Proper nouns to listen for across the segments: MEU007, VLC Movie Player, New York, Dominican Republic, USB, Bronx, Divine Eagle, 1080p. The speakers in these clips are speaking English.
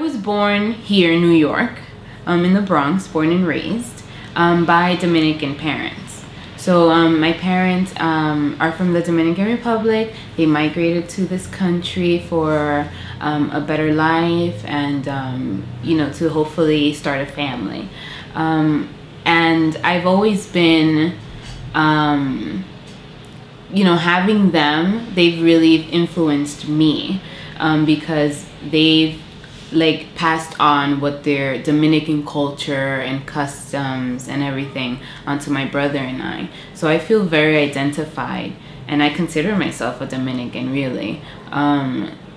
was born here in New York, in the Bronx, born and raised by Dominican parents. So my parents are from the Dominican Republic. They migrated to this country for a better life and, you know, to hopefully start a family. And I've always been, you know, having them, they've really influenced me because they've like passed on what their Dominican culture and customs and everything onto my brother and I. So I feel very identified, and I consider myself a Dominican, really.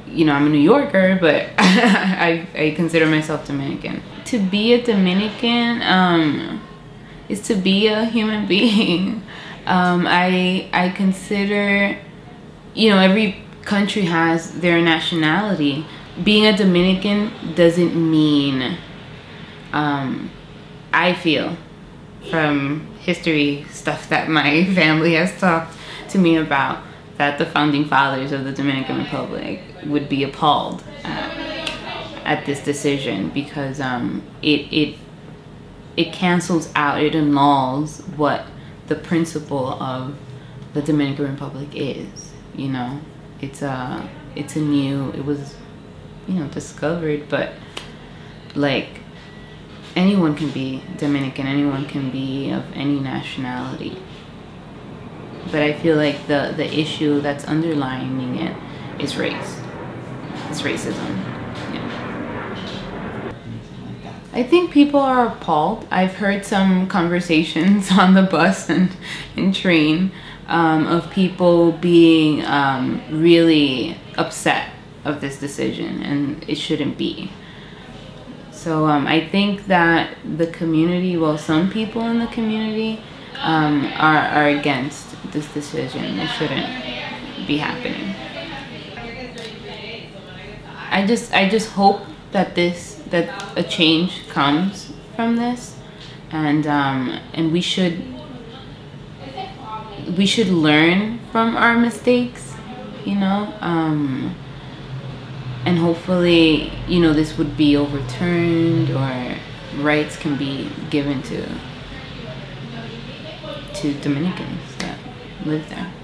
You know, I'm a New Yorker, but I consider myself Dominican. To be a Dominican is to be a human being. I consider, you know, every country has their nationality. Being a Dominican doesn't mean, I feel, from history stuff that my family has talked to me about, that the founding fathers of the Dominican Republic would be appalled at this decision, because it cancels out, it annuls what the principle of the Dominican Republic is. You know, it's a new, it was, you know, discovered, but like anyone can be Dominican, anyone can be of any nationality. But I feel like the issue that's underlying it is race. It's racism. Yeah. I think people are appalled. I've heard some conversations on the bus and train of people being really upset of this decision, and it shouldn't be. So I think that the community, well, some people in the community are against this decision. It shouldn't be happening. I just hope that a change comes from this, and we should learn from our mistakes, you know. And hopefully, you know, this would be overturned, or rights can be given to Dominicans that live there.